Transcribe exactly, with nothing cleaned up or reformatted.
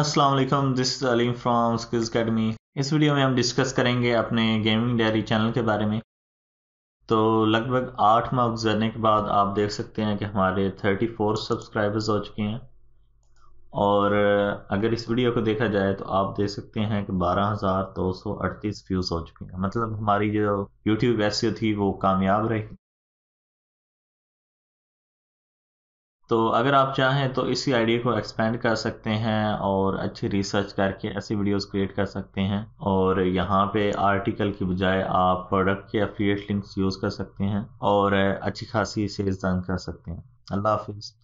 अस्सलाम वालेकुम, this is Aleem from skills academy. इस वीडियो में हम डिस्कस करेंगे अपने गेमिंग डायरी चैनल के बारे में। तो लगभग आठ माह गुजरने के बाद आप देख सकते हैं कि हमारे चौंतीस सब्सक्राइबर्स हो चुके हैं, और अगर इस वीडियो को देखा जाए तो आप देख सकते हैं कि बारह हज़ार दो सौ अड़तीस व्यूज़ हो चुके हैं। मतलब हमारी जो यूट्यूब एसईओ थी वो कामयाब रही। तो अगर आप चाहें तो इसी आइडिया को एक्सपेंड कर सकते हैं और अच्छी रिसर्च करके ऐसी वीडियोस क्रिएट कर सकते हैं, और यहाँ पे आर्टिकल की बजाय आप प्रोडक्ट के एफिलिएट लिंक्स यूज़ कर सकते हैं और अच्छी खासी सेल्स अर्न कर सकते हैं। अल्लाह हाफिज़।